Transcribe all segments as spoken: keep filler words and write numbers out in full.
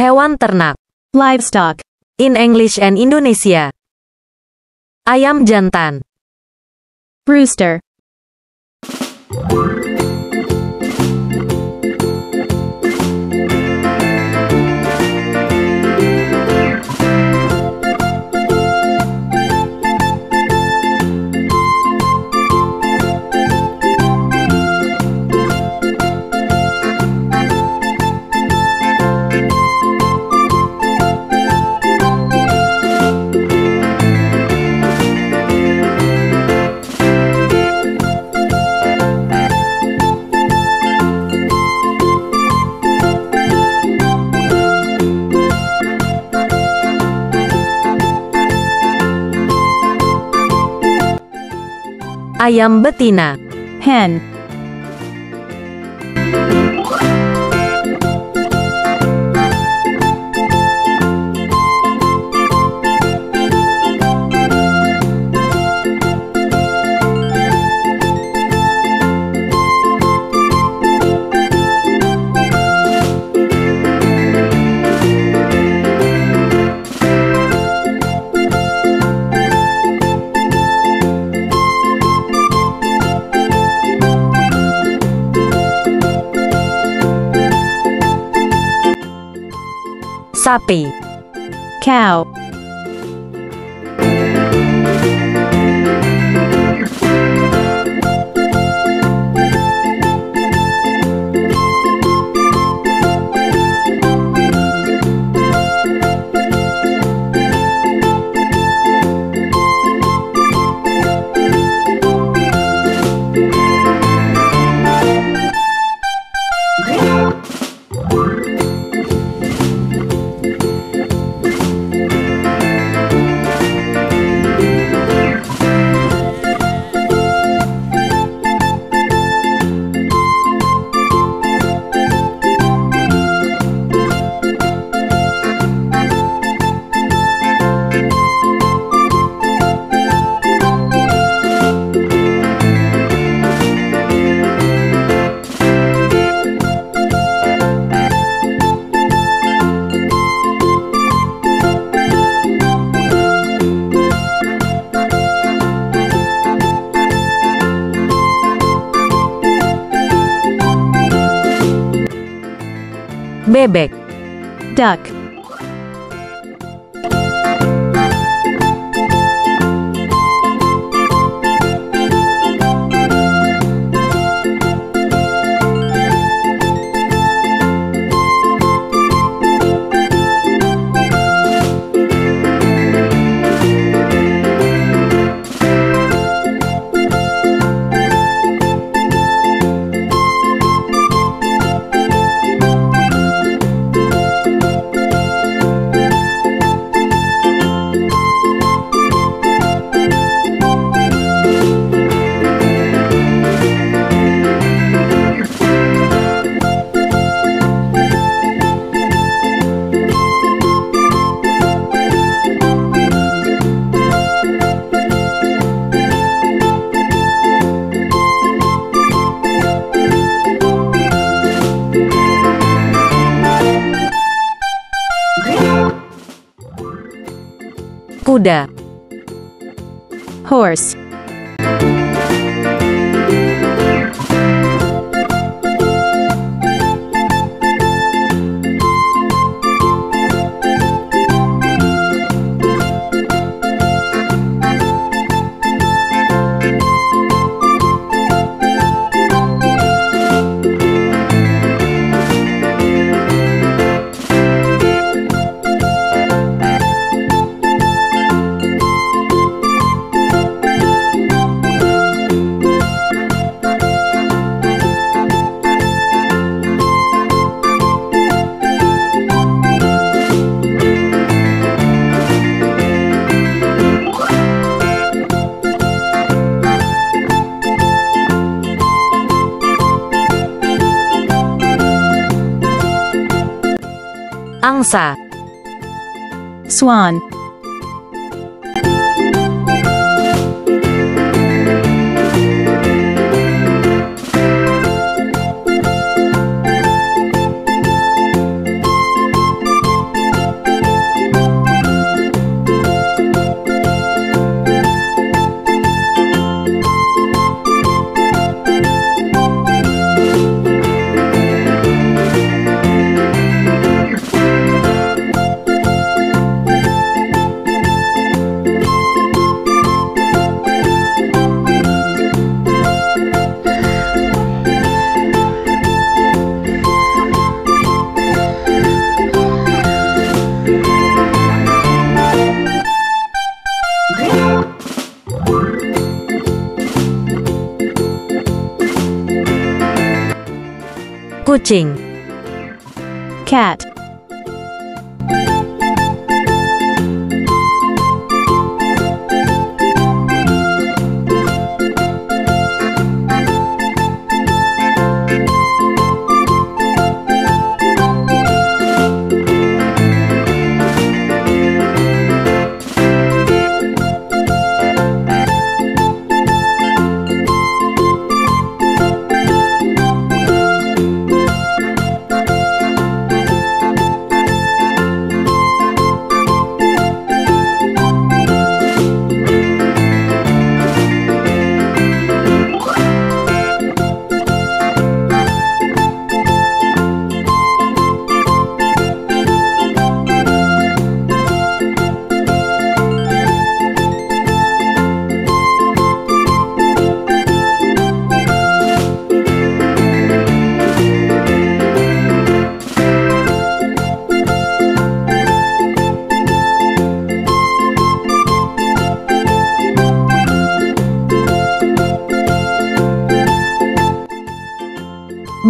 Hewan ternak. Livestock. In English and Indonesia. Ayam jantan. Rooster. Ayam betina. Hen. Sapi. Cow. Bebek. Duck. Kuda. Horse. Angsa. Swan. Kucing. Cat.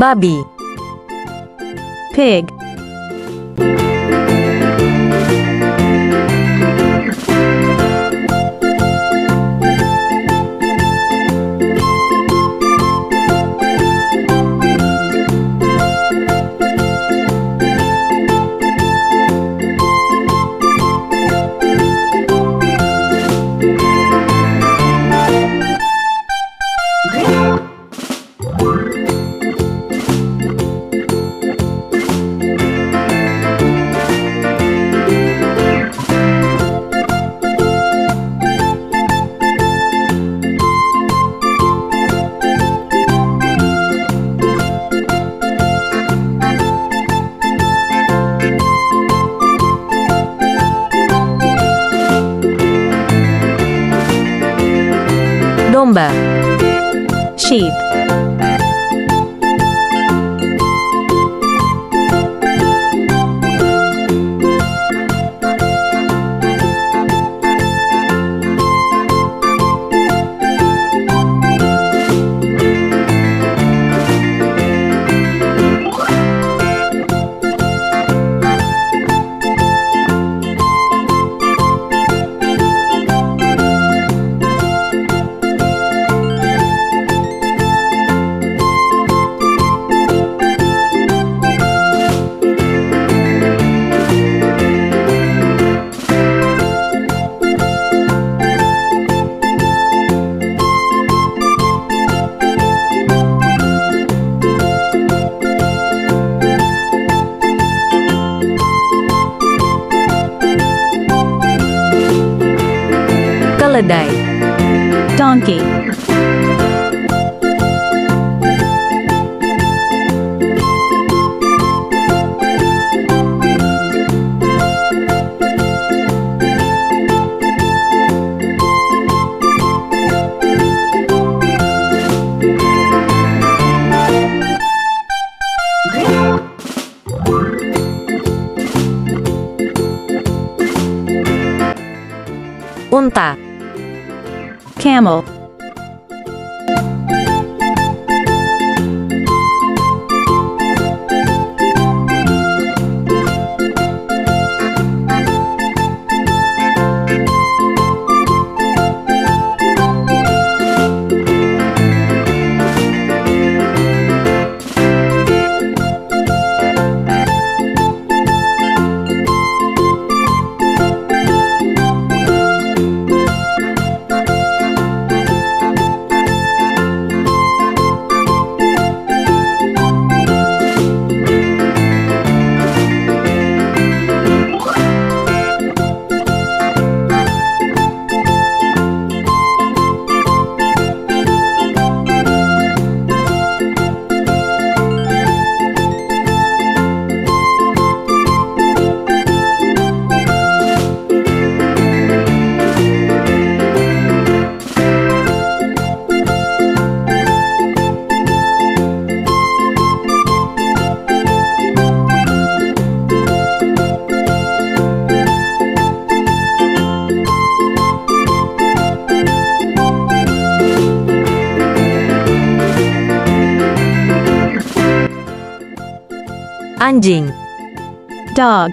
Babi. Pig. Domba. Sheep. Keledai. Donkey. Unta. Camel. anjing, dog.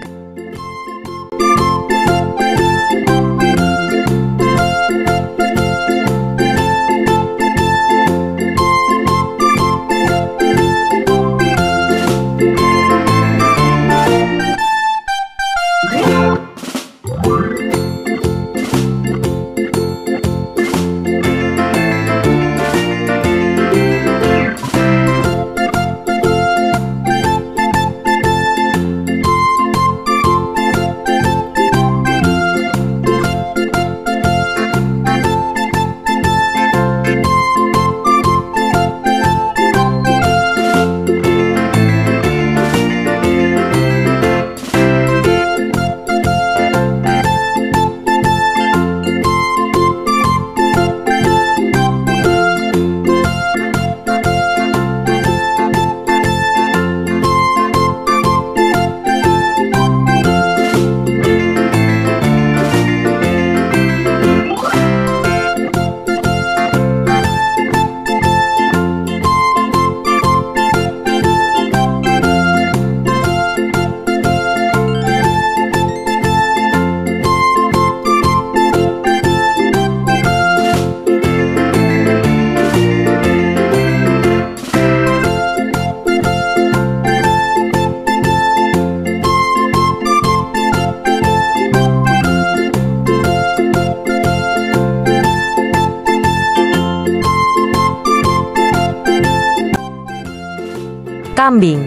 Kambing,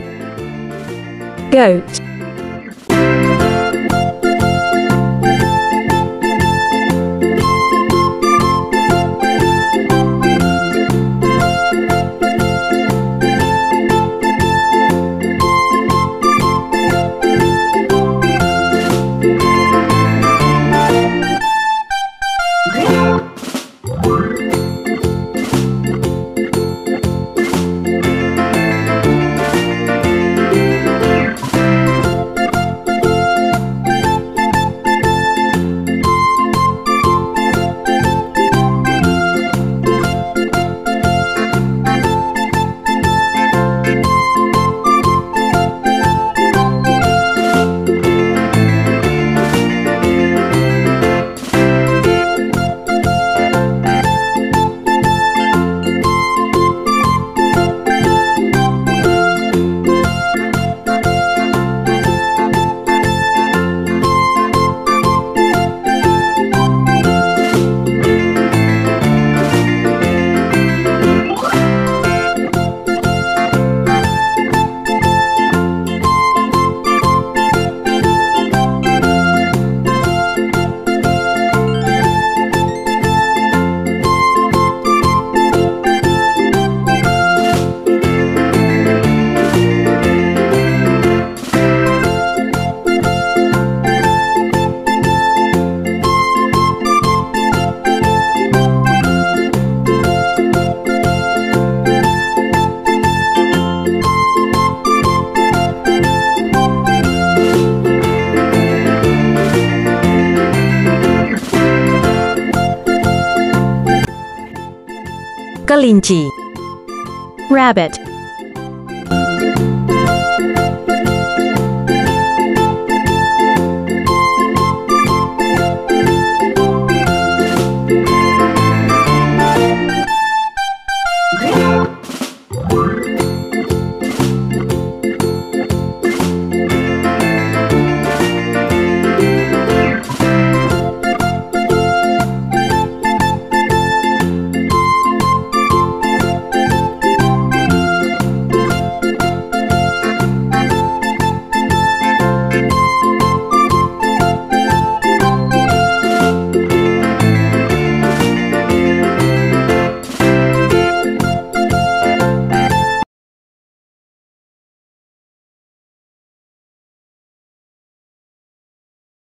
goat. Kelinci, rabbit.